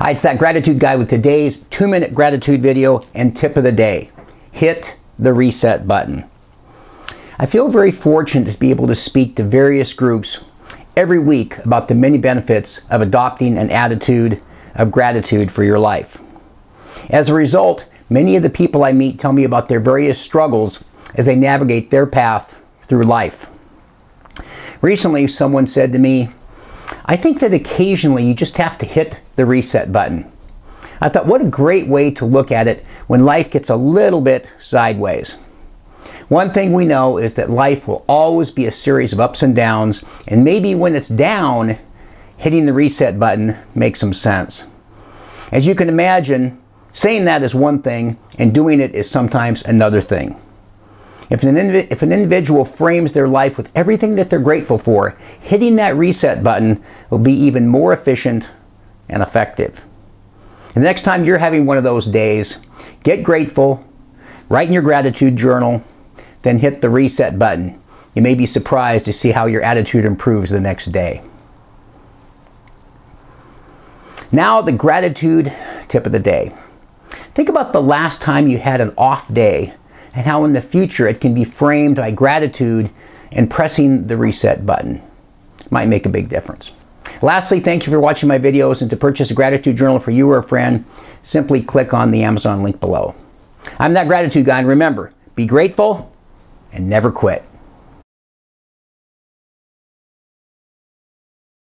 Hi, it's That Gratitude Guy with today's 2-minute gratitude video and tip of the day. Hit the reset button. I feel very fortunate to be able to speak to various groups every week about the many benefits of adopting an attitude of gratitude for your life. As a result, many of the people I meet tell me about their various struggles as they navigate their path through life. Recently, someone said to me, "I think that occasionally you just have to hit the reset button." I thought, what a great way to look at it when life gets a little bit sideways. One thing we know is that life will always be a series of ups and downs, and maybe when it's down, hitting the reset button makes some sense. As you can imagine, saying that is one thing, and doing it is sometimes another thing. If an individual frames their life with everything that they're grateful for, hitting that reset button will be even more efficient and effective. And the next time you're having one of those days, get grateful, write in your gratitude journal, then hit the reset button. You may be surprised to see how your attitude improves the next day. Now, the gratitude tip of the day. Think about the last time you had an off day and how in the future it can be framed by gratitude and pressing the reset button. It might make a big difference. Lastly, thank you for watching my videos, and to purchase a gratitude journal for you or a friend, simply click on the Amazon link below. I'm That Gratitude Guy, and remember, be grateful and never quit.